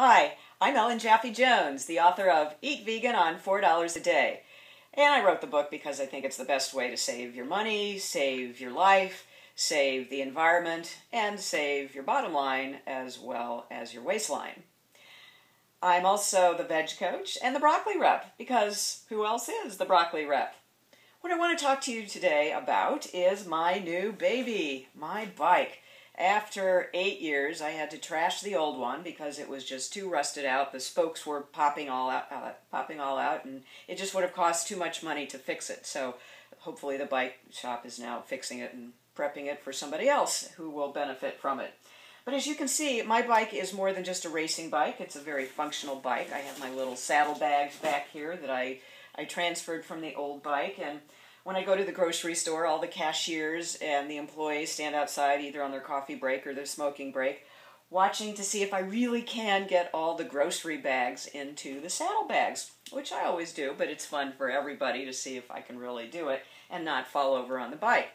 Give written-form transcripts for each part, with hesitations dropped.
Hi, I'm Ellen Jaffe Jones, the author of Eat Vegan on $4 a Day. And I wrote the book because I think it's the best way to save your money, save your life, save the environment, and save your bottom line as well as your waistline. I'm also the Veg Coach and the Broccoli Rep, because who else is the Broccoli Rep? What I want to talk to you today about is my new baby, my bike. After 8 years, I had to trash the old one because it was just too rusted out. The spokes were popping all out, and it just would have cost too much money to fix it. So hopefully the bike shop is now fixing it and prepping it for somebody else who will benefit from it. But as you can see, my bike is more than just a racing bike. It's a very functional bike. I have my little saddlebags back here that I transferred from the old bike, and when I go to the grocery store, all the cashiers and the employees stand outside either on their coffee break or their smoking break, watching to see if I really can get all the grocery bags into the saddlebags, which I always do, but it's fun for everybody to see if I can really do it and not fall over on the bike.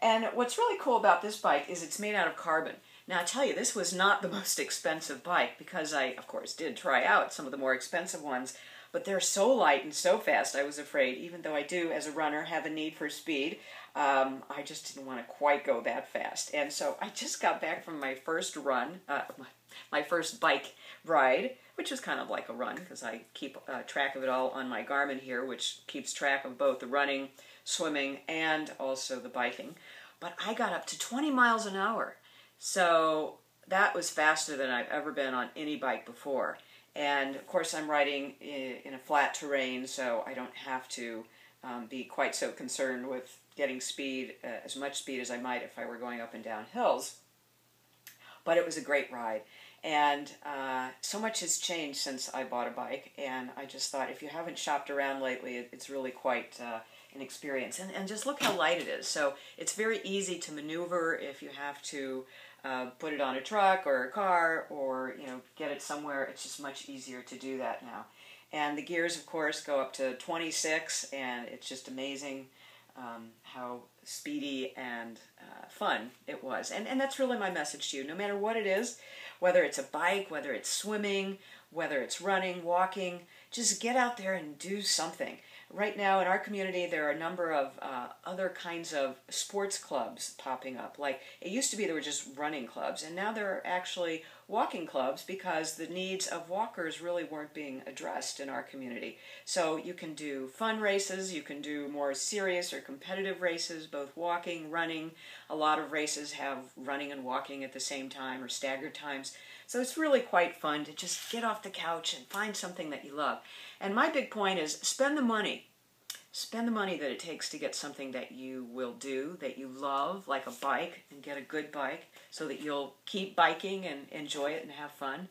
And what's really cool about this bike is it's made out of carbon. Now, I tell you, this was not the most expensive bike because I, of course, did try out some of the more expensive ones, but they're so light and so fast, I was afraid, even though I do, as a runner, have a need for speed, I just didn't want to quite go that fast. And so I just got back from my first run, my first bike ride, which is kind of like a run because I keep track of it all on my Garmin here, which keeps track of both the running, swimming, and also the biking. But I got up to 20 miles an hour. So that was faster than I've ever been on any bike before. And of course I'm riding in a flat terrain, so I don't have to be quite so concerned with getting speed, as much speed as I might if I were going up and down hills. But it was a great ride. And so much has changed since I bought a bike, and I just thought if you haven't shopped around lately, it's really quite an experience. And just look how light it is. So it's very easy to maneuver if you have to put it on a truck or a car or, you know, get it somewhere. It's just much easier to do that now. And the gears, of course, go up to 26, and it's just amazing how speedy and fun it was. And that's really my message to you. No matter what it is, whether it's a bike, whether it's swimming, whether it's running, walking, just get out there and do something. Right now in our community, there are a number of other kinds of sports clubs popping up. Like, it used to be there were just running clubs, and now there are actually walking clubs because the needs of walkers really weren't being addressed in our community. So you can do fun races, you can do more serious or competitive races, both walking, running. A lot of races have running and walking at the same time or staggered times. So it's really quite fun to just get off the couch and find something that you love. And my big point is spend the money. Spend the money that it takes to get something that you will do, that you love, like a bike, and get a good bike so that you'll keep biking and enjoy it and have fun.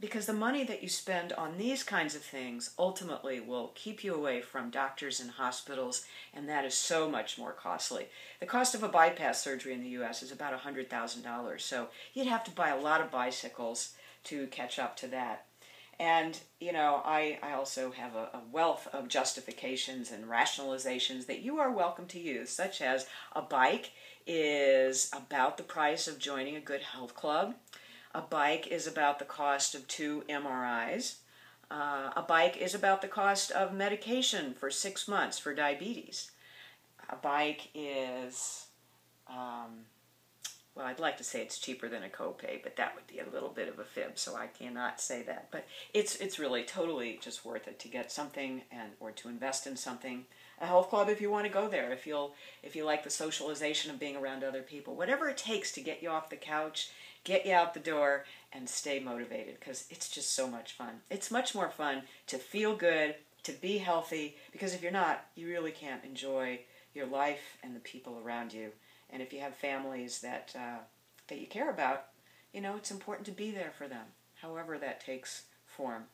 Because the money that you spend on these kinds of things ultimately will keep you away from doctors and hospitals, and that is so much more costly. The cost of a bypass surgery in the U.S. is about $100,000, so you'd have to buy a lot of bicycles to catch up to that. And, you know, I also have a wealth of justifications and rationalizations that you are welcome to use, such as a bike is about the price of joining a good health club. A bike is about the cost of 2 MRIs. A bike is about the cost of medication for 6 months for diabetes. A bike is... well, I'd like to say it's cheaper than a copay, but that would be a little bit of a fib, so I cannot say that. But it's really totally just worth it to get something and or to invest in something. A health club if you want to go there, if you like the socialization of being around other people. Whatever it takes to get you off the couch, get you out the door, and stay motivated, because it's just so much fun. It's much more fun to feel good, to be healthy, because if you're not, you really can't enjoy your life and the people around you. And if you have families that that you care about, you know, it's important to be there for them, however that takes form.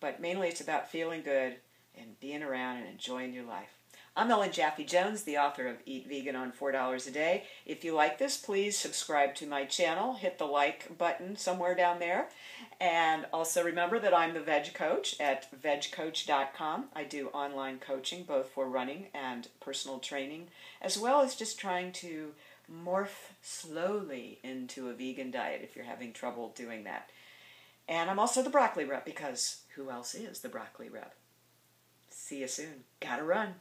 But mainly it's about feeling good and being around and enjoying your life. I'm Ellen Jaffe Jones, the author of Eat Vegan on $4 a Day. If you like this, please subscribe to my channel. Hit the like button somewhere down there. And also remember that I'm the Veg Coach at VegCoach.com. I do online coaching, both for running and personal training, as well as just trying to morph slowly into a vegan diet if you're having trouble doing that. And I'm also the broccoli rep, because who else is the broccoli rep? See you soon. Gotta run.